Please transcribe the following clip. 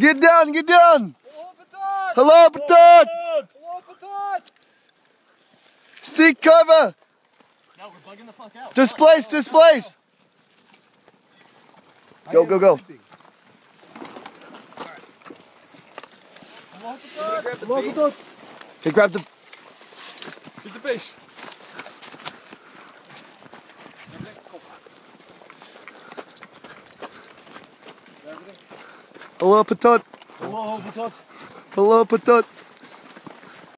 Get down, get down! Hello, potat! Hello, potat! Seek cover! No, we're bugging the fuck out. Displace, displace! Go, go, go. Hello, potat! Okay, grab the... Here's the fish. Hello, potat! Hello, potat! Hello, potat!